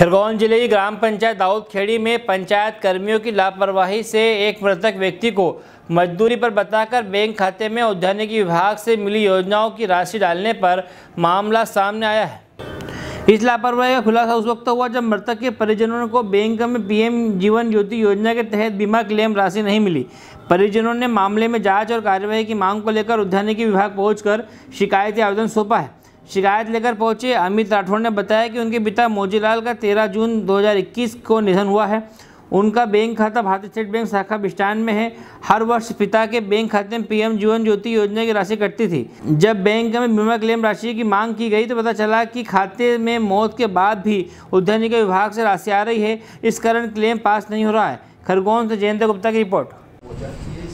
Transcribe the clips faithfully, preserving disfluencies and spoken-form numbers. खरगोन जिले की ग्राम पंचायत दाऊदखेड़ी में पंचायत कर्मियों की लापरवाही से एक मृतक व्यक्ति को मजदूरी पर बताकर बैंक खाते में उद्यानिकी विभाग से मिली योजनाओं की राशि डालने पर मामला सामने आया है। इस लापरवाही का खुलासा उस वक्त हुआ जब मृतक के परिजनों को बैंक में पीएम जीवन ज्योति योजना के तहत बीमा क्लेम राशि नहीं मिली। परिजनों ने मामले में जाँच और कार्यवाही की मांग को लेकर उद्यानिकी विभाग पहुँच कर शिकायती आवेदन सौंपा है। शिकायत लेकर पहुंचे अमित राठौर ने बताया कि उनके पिता मोजीलाल का तेरह जून दो हज़ार इक्कीस को निधन हुआ है। उनका बैंक खाता भारतीय स्टेट बैंक शाखा बिष्टान में है। हर वर्ष पिता के बैंक खाते में पीएम जीवन ज्योति योजना की राशि कटती थी। जब बैंक में बीमा क्लेम राशि की मांग की गई तो पता चला कि खाते में मौत के बाद भी उद्यानिकी विभाग से राशि आ रही है। इस कारण क्लेम पास नहीं हो रहा है। खरगोन से जयंत गुप्ता की रिपोर्ट।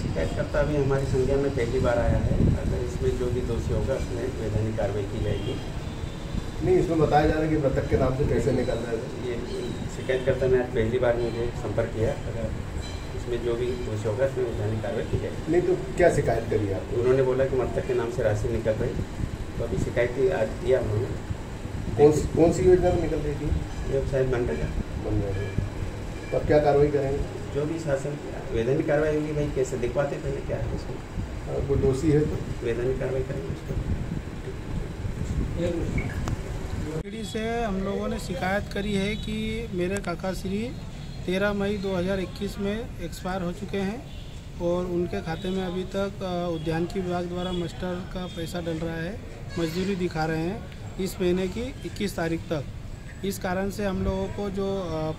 शिकायतकर्ता भी हमारी संज्ञा में पहली बार आया है। अगर इसमें जो भी दोषी होगा उसमें वैधानिक कार्रवाई की जाएगी। नहीं, इसमें बताया जा रहा है कि मृतक के नाम से कैसे निकल रहा है। ये शिकायतकर्ता ने आज पहली बार मुझे संपर्क किया। अगर इसमें जो भी दोषी होगा उसमें वैधानिक कार्रवाई की जाएगी। नहीं तो क्या शिकायत करी आप? उन्होंने बोला कि मृतक के नाम से राशि निकल रही, तो अभी शिकायत आज दिया उन्होंने। कौन कौन सी योजना में निकल रही थी? जब शायद मनरेगा मनरेगा तब क्या कार्रवाई करेंगे? जो भी शासन वैधानिक कार्रवाई होगी। भाई कैसे दिखवाते पहले क्या है उसको? कोई दोषी है तो वैधानिक कार्रवाई करेंगे उसको। पीढ़ी से हम लोगों ने शिकायत करी है कि मेरे काका श्री तेरह मई दो हज़ार इक्कीस में एक्सपायर हो चुके हैं और उनके खाते में अभी तक उद्यानिकी विभाग द्वारा मास्टर का पैसा डल रहा है। मजदूरी दिखा रहे हैं इस महीने की इक्कीस तारीख तक। इस कारण से हम लोगों को जो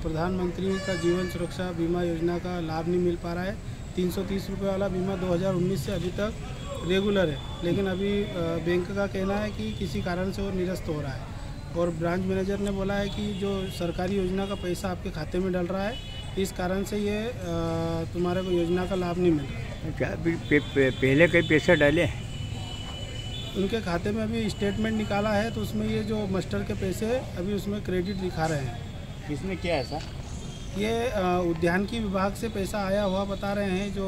प्रधानमंत्री का जीवन सुरक्षा बीमा योजना का लाभ नहीं मिल पा रहा है। तीन सौ तीस रुपये वाला बीमा दो हज़ार उन्नीस से अभी तक रेगुलर है, लेकिन अभी बैंक का कहना है कि किसी कारण से वो निरस्त हो रहा है। और ब्रांच मैनेजर ने बोला है कि जो सरकारी योजना का पैसा आपके खाते में डल रहा है, इस कारण से ये तुम्हारे को योजना का लाभ नहीं मिल रहा। क्या पे, पे, पहले कई पैसा डाले हैं? उनके खाते में अभी स्टेटमेंट निकाला है तो उसमें ये जो मास्टर के पैसे अभी उसमें क्रेडिट दिखा रहे हैं। इसमें क्या है सर? ये उद्यानिकी विभाग से पैसा आया हुआ बता रहे हैं। जो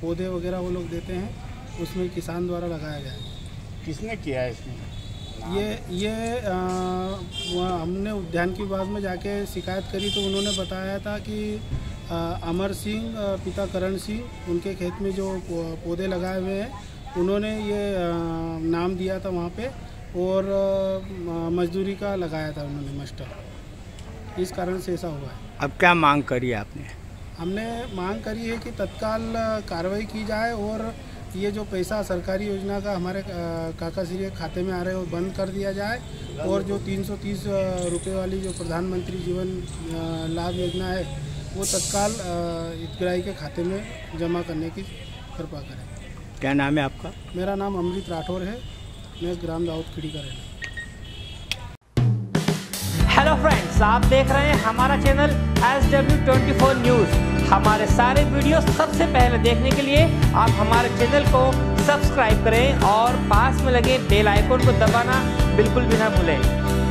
पौधे वगैरह वो लोग देते हैं उसमें किसान द्वारा लगाया गया है। किसने किया है इसमें? ये ये आ, हमने उद्यानिकी विभाग में जाके शिकायत करी तो उन्होंने बताया था कि आ, अमर सिंह पिता करण सिंह उनके खेत में जो पौधे लगाए हुए हैं उन्होंने ये नाम दिया था वहाँ पे और मजदूरी का लगाया था उन्होंने मास्टर। इस कारण से ऐसा हुआ है। अब क्या मांग करी आपने? हमने मांग करी है कि तत्काल कार्रवाई की जाए और ये जो पैसा सरकारी योजना का हमारे काका श्री के खाते में आ रहे हो बंद कर दिया जाए और जो तीन सौ तीस रुपये वाली जो प्रधानमंत्री जीवन लाभ योजना है वो तत्काल हितग्राही के खाते में जमा करने की कृपा करें। क्या नाम है आपका? मेरा नाम अमृत राठौर है। मैं ग्राम दाऊदखेड़ी का रहने। हेलो फ्रेंड्स, आप देख रहे हैं हमारा channel S W twenty four news. हमारे सारे वीडियो सबसे पहले देखने के लिए आप हमारे चैनल को सब्सक्राइब करें और पास में लगे बेल आइकन को दबाना बिल्कुल भी ना भूलें।